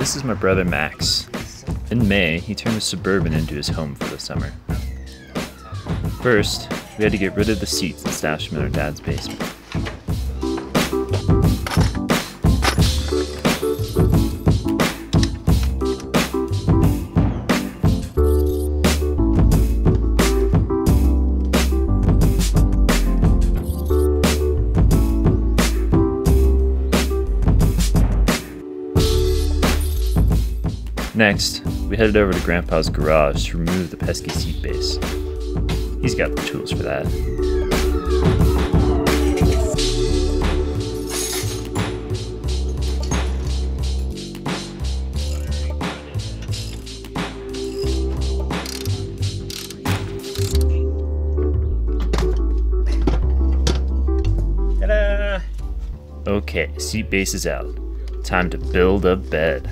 This is my brother Max. In May, he turned his Suburban into his home for the summer. First, we had to get rid of the seats and stash them in our dad's basement. Next, we headed over to Grandpa's garage to remove the pesky seat base. He's got the tools for that. Ta-da! Okay, seat base is out. Time to build a bed.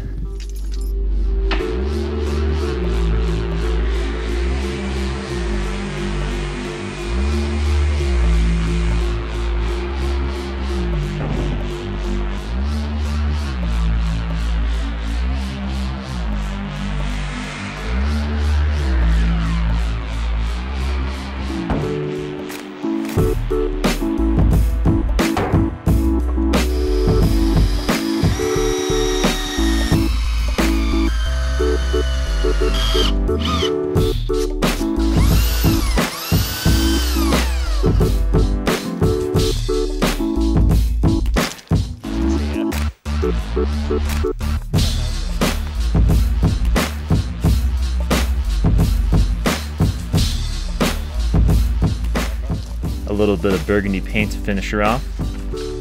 A little bit of burgundy paint to finish her off,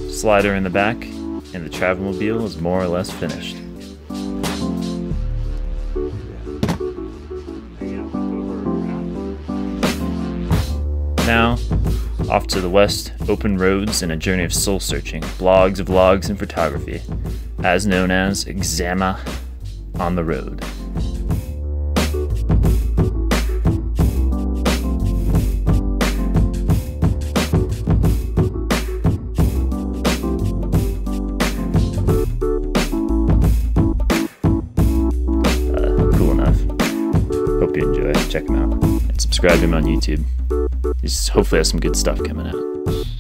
slider in the back, and the Travelmobile is more or less finished. Now, off to the west, open roads and a journey of soul searching, blogs, vlogs, and photography, as known as Xama on the Road. Cool enough. Hope you enjoy. Check him out and subscribe to him on YouTube. He hopefully has some good stuff coming out.